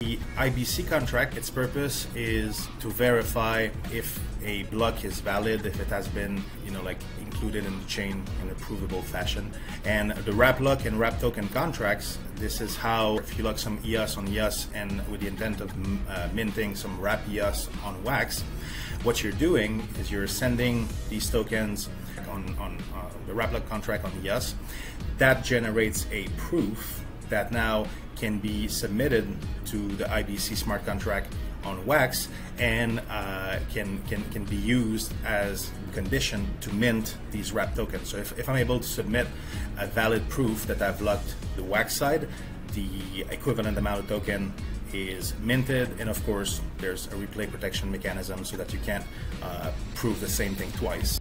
The IBC contract, its purpose is to verify if a block is valid, if it has been, included in the chain in a provable fashion. And the wrap lock and wrap token contracts, this is how if you lock some EOS on EOS and with the intent of minting some wrap EOS on wax, what you're doing is you're sending these tokens on the wrap lock contract on EOS. That generates a proof that now can be submitted to the IBC smart contract on wax and can be used as condition to mint these wrap tokens. So if I'm able to submit a valid proof that I've locked the wax side, the equivalent amount of token is minted, and of course there's a replay protection mechanism so that you can't prove the same thing twice.